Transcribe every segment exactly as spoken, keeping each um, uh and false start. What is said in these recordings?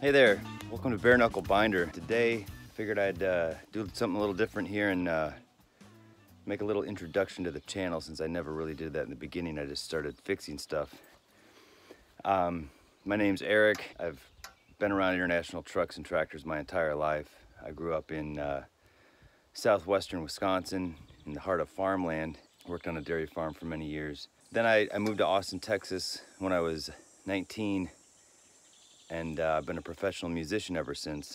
Hey there, welcome to Bare Knuckle Binder. Today, I figured I'd uh, do something a little different here and uh, make a little introduction to the channel, since I never really did that in the beginning. I just started fixing stuff. Um, my name's Eric. I've been around international trucks and tractors my entire life. I grew up in uh, southwestern Wisconsin, in the heart of farmland. Worked on a dairy farm for many years. Then I, I moved to Austin, Texas when I was nineteen, and uh, I've been a professional musician ever since.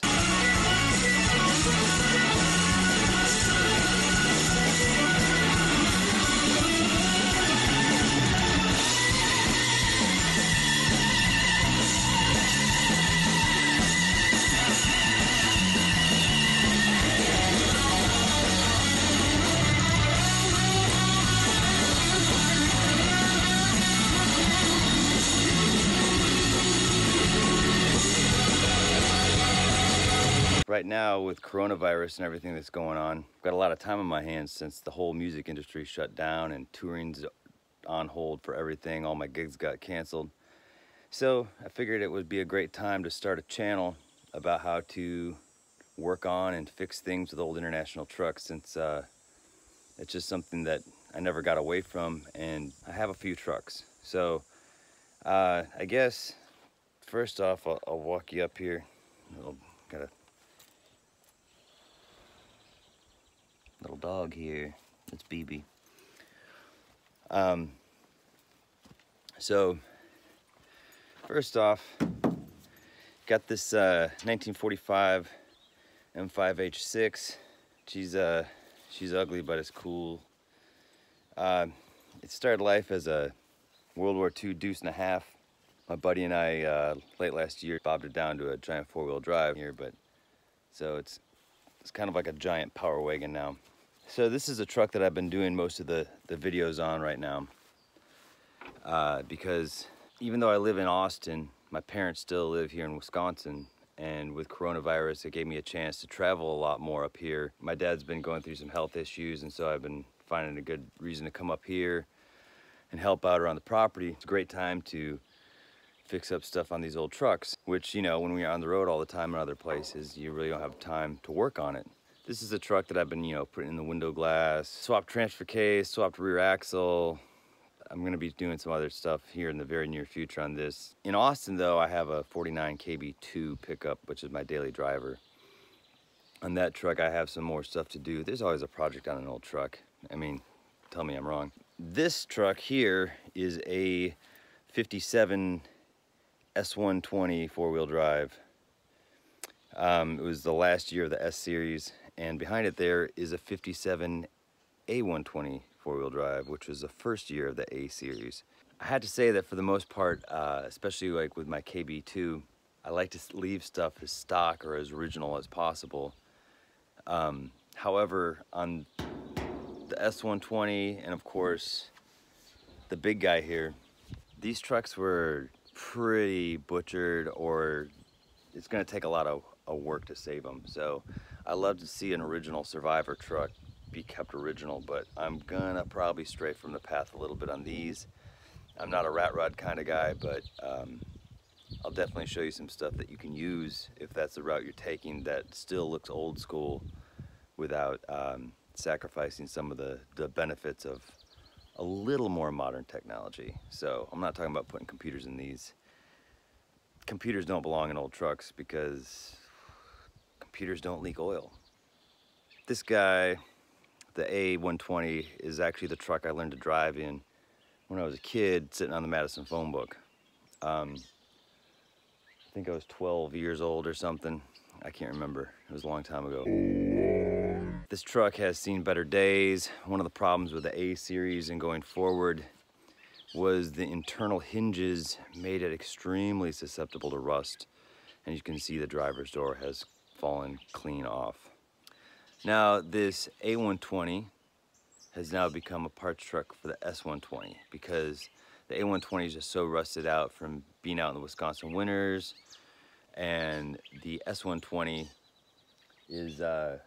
Right now, with coronavirus and everything that's going on, I've got a lot of time on my hands since the whole music industry shut down and touring's on hold for everything. All my gigs got canceled. So I figured it would be a great time to start a channel about how to work on and fix things with old international trucks, since uh, it's just something that I never got away from, and I have a few trucks. So uh, I guess first off, I'll, I'll walk you up here. I'll, gotta little dog here, that's B B. Um, so, first off, got this uh, nineteen forty-five M five H six. She's uh, she's ugly, but it's cool. Uh, it started life as a World War Two deuce and a half. My buddy and I, uh, late last year, bobbed it down to a giant four-wheel drive here, but so it's it's kind of like a giant power wagon now. So this is a truck that I've been doing most of the, the videos on right now, uh, because even though I live in Austin, my parents still live here in Wisconsin, and with coronavirus, it gave me a chance to travel a lot more up here. My dad's been going through some health issues, and so I've been finding a good reason to come up here and help out around the property. It's a great time to fix up stuff on these old trucks, which, you know, when we're on the road all the time in other places, you really don't have time to work on it. This is a truck that I've been, you know, putting in the window glass, swapped transfer case, swapped rear axle. I'm going to be doing some other stuff here in the very near future on this. In Austin, though, I have a forty-nine K B two pickup, which is my daily driver. On that truck, I have some more stuff to do. There's always a project on an old truck. I mean, tell me I'm wrong. This truck here is a fifty-seven S one twenty four-wheel drive. Um, it was the last year of the S series, and behind it there is a fifty-seven A one twenty four-wheel drive, which was the first year of the A series. I had to say that for the most part, uh, especially like with my K B two, I like to leave stuff as stock or as original as possible. Um, however, on the S one twenty, and of course the big guy here, these trucks were pretty butchered, or it's going to take a lot of, of work to save them. So I love to see an original survivor truck be kept original, but I'm gonna probably stray from the path a little bit on these. I'm not a rat rod kind of guy, but um, I'll definitely show you some stuff that you can use if that's the route you're taking that still looks old school without um, sacrificing some of the, the benefits of a little more modern technology. So I'm not talking about putting computers in these. Computers don't belong in old trucks because computers don't leak oil. This guy, the A one twenty, is actually the truck I learned to drive in when I was a kid sitting on the Madison phone book. Um, I think I was twelve years old or something. I can't remember, it was a long time ago. This truck has seen better days. One of the problems with the A series and going forward was the internal hinges made it extremely susceptible to rust. And you can see the driver's door has fallen clean off. Now this A one twenty has now become a parts truck for the S one twenty, because the A one twenty is just so rusted out from being out in the Wisconsin winters, and the S one twenty is uh,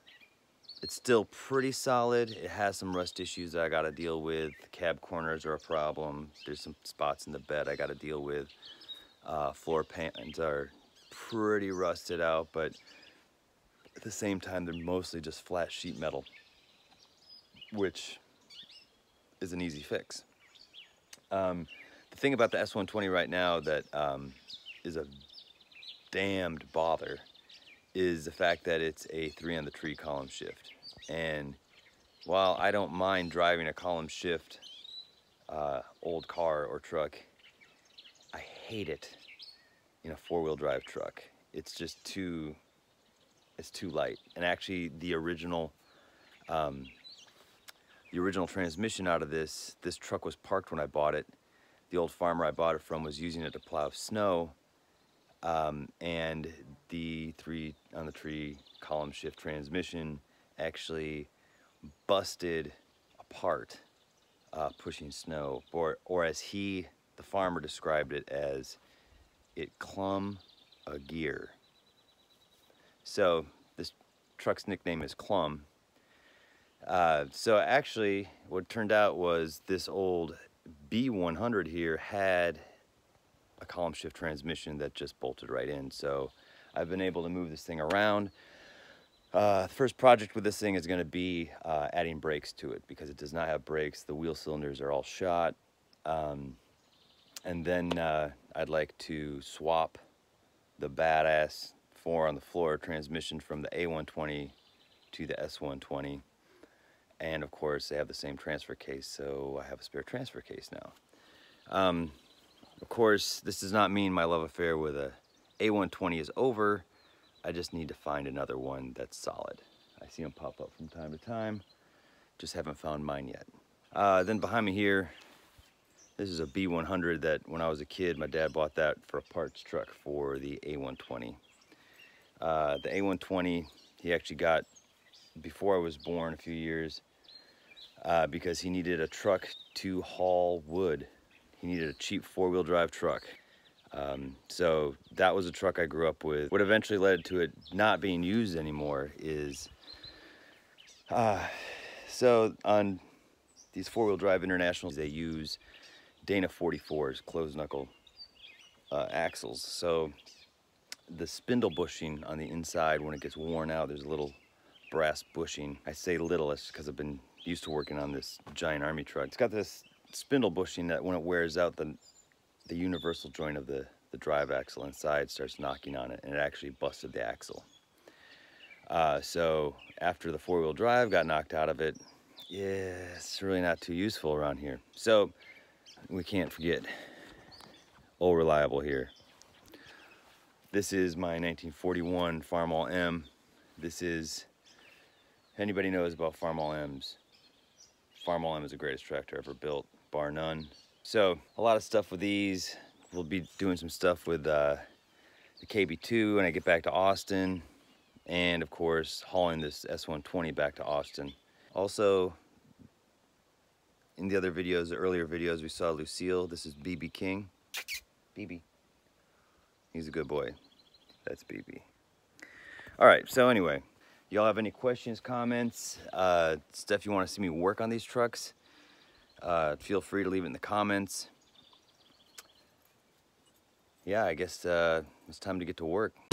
it's still pretty solid. It has some rust issues that I gotta deal with. Cab corners are a problem. There's some spots in the bed I gotta deal with. Uh, floor pans are pretty rusted out, but at the same time, they're mostly just flat sheet metal, which is an easy fix. Um, the thing about the S one twenty right now that um, is a damned bother is the fact that it's a three on the tree column shift. And while I don't mind driving a column shift uh, old car or truck, I hate it in a four-wheel drive truck. It's just too, it's too light. And actually the original, um, the original transmission out of this, this truck was parked when I bought it. The old farmer I bought it from was using it to plow snow. Um, and the three on the tree column shift transmission actually busted apart uh, pushing snow, or, or as he, the farmer, described it as, it clumb a gear. So this truck's nickname is Clumb. Uh, so actually what turned out was this old B one hundred here had a column shift transmission that just bolted right in. So I've been able to move this thing around. Uh, the first project with this thing is going to be uh, adding brakes to it, because it does not have brakes. The wheel cylinders are all shot. Um, and then uh, I'd like to swap the badass four on the floor transmission from the A one twenty to the S one twenty. And of course they have the same transfer case, so I have a spare transfer case now. Um, of course, this does not mean my love affair with a A one twenty is over. I just need to find another one that's solid. I see them pop up from time to time. Just haven't found mine yet. Uh, then behind me here, this is a B one hundred that when I was a kid, my dad bought that for a parts truck for the A one twenty. Uh, the A one twenty, he actually got before I was born a few years uh, because he needed a truck to haul wood. He needed a cheap four-wheel drive truck. Um, so that was a truck I grew up with. What eventually led to it not being used anymore is, uh, so on these four-wheel drive internationals, they use Dana forty-fours, closed knuckle uh, axles. So the spindle bushing on the inside, when it gets worn out, there's a little brass bushing. I say little, it's because I've been used to working on this giant army truck. It's got this spindle bushing that when it wears out, the the universal joint of the, the drive axle inside starts knocking on it, and it actually busted the axle. Uh, so after the four-wheel drive got knocked out of it, yeah, it's really not too useful around here. So we can't forget old reliable here. This is my nineteen forty-one Farmall M. This is, anybody knows about Farmall M's, Farmall M is the greatest tractor ever built, bar none. So a lot of stuff with these. We'll be doing some stuff with uh, the K B two when I get back to Austin, and of course hauling this S one twenty back to Austin. Also, in the other videos, the earlier videos, we saw Lucille. This is B B King. B B. He's a good boy. That's B B. All right, so anyway, y'all have any questions, comments, uh, stuff you want to see me work on these trucks? Uh, feel free to leave it in the comments. Yeah, I guess uh, it's time to get to work.